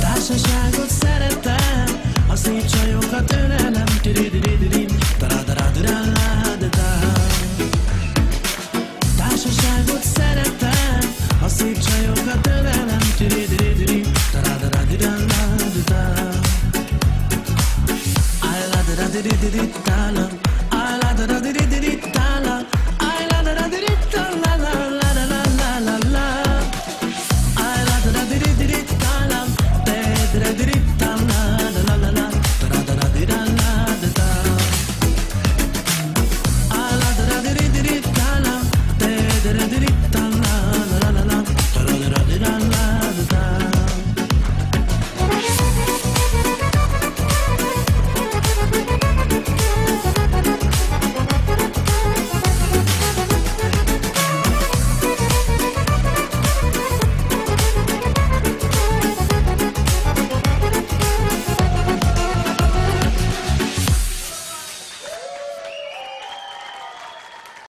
Társaságot szeretem, a szép csajokat ölelem.